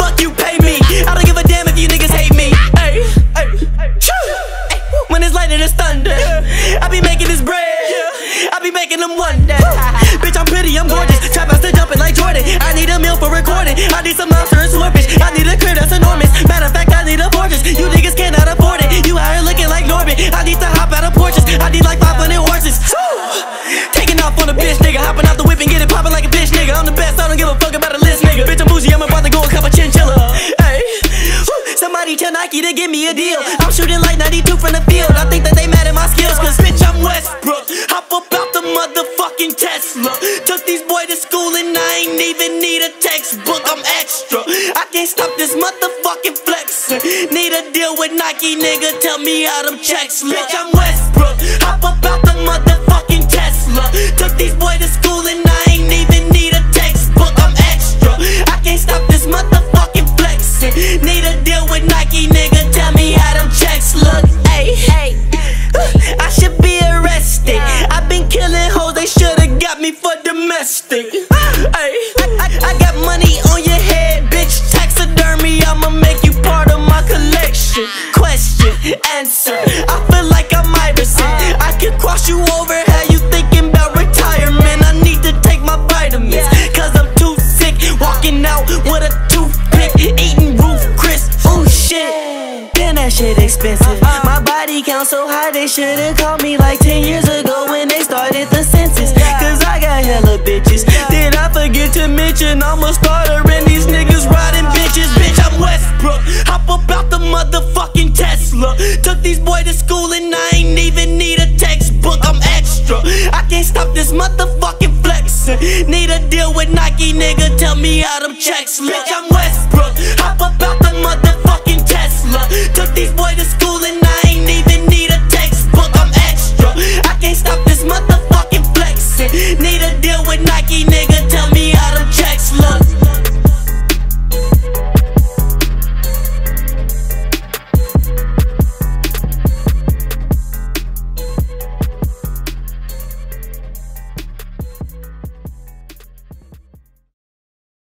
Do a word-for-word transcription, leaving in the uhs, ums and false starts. fuck you pay me. I don't give a damn if you niggas hate me. Ay, ay, ay. When it's lighter, it's thunder. I be making this bread, I be making them wonder. Bitch, I'm pretty, I'm gorgeous. Trap out to jumping like Jordan. I need a meal for recording. I need some monster and swordfish. I need a crib that's enormous. Matter of fact, I need a fortress. You niggas cannot afford it. You out here looking like Norbit. I need to hop out of porches. I need like five hundred horses. Taking off on a bitch, nigga. Hopping out the whip and get it popping like a bitch, nigga. I'm the best, I don't give a fuck about a list, nigga. Bitch, I'm bougie, I'm about to go and cup a chinchilla. Ay. Somebody tell Nike to give me a deal. I'm shooting like ninety-two from the field. I think that they mad at my skills, cause bitch, I'm Westbrook. Hop up out the motherfucking Tesla. Took these boys to school and I ain't even need a textbook, I'm extra. I can't stop this motherfucking flexin'. Need a deal with Nike, nigga, tell me how them checks look. Bitch, I'm Westbrook. Hop up out the motherfucking Tesla. Took these boys to school and I ain't even need a textbook, I'm extra. I can't stop this motherfucking flexin'. Need a deal with Nike, nigga, tell me how them checks look. Ay, ay. I should be arrested. I've been killing hoes, they should've got me for domestic. Ay, I, I, I got money on your head, bitch. Taxidermy, I'ma make you part of my collection. Question, answer. I feel like I'm Iverson. I could cross you over. How you thinking about retirement? I need to take my vitamins, cause I'm too sick. Walking out with a toothpick, eating roof crisp. Oh shit, damn, that shit expensive. My body count so high, they should've called me like ten years ago when they started the census. Cause I got hella bitches. Did I forget to mention I'm a starter and these niggas riding bitches? Bitch, I'm Westbrook. Hop up out the motherfucking Tesla. Took these boys to school and I ain't even need a textbook, I'm extra. I can't stop this motherfucking flexin'. Need a deal with Nike, nigga, tell me how them checks look. Bitch, I'm Westbrook. Hop up out the motherfucking Tesla. Took these boys